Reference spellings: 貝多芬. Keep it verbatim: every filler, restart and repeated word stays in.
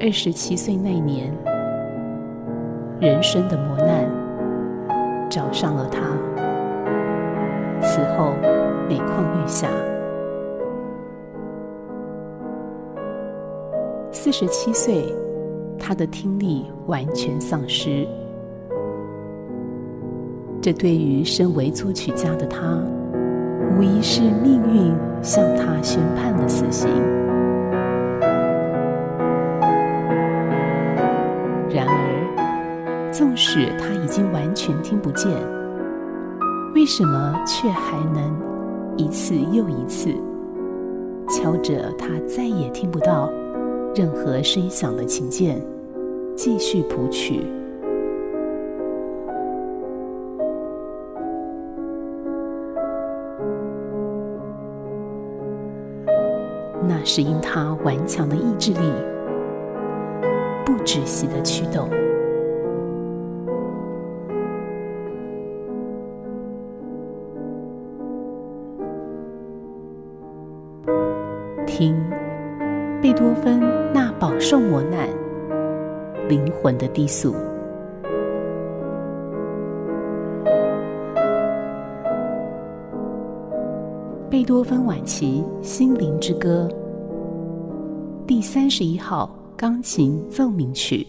二十七岁那年，人生的磨难找上了他，此后每况愈下。四十七岁，他的听力完全丧失，这对于身为作曲家的他，无疑是命运向他宣判了死刑。然而，纵使他已经完全听不见，为什么却还能一次又一次敲着他再也听不到任何声响的琴键，继续谱曲？那是因他顽强的意志力不止息的驱动。听贝多芬那饱受磨难、灵魂的低诉，贝多芬晚期心灵之歌第三十一号钢琴奏鸣曲。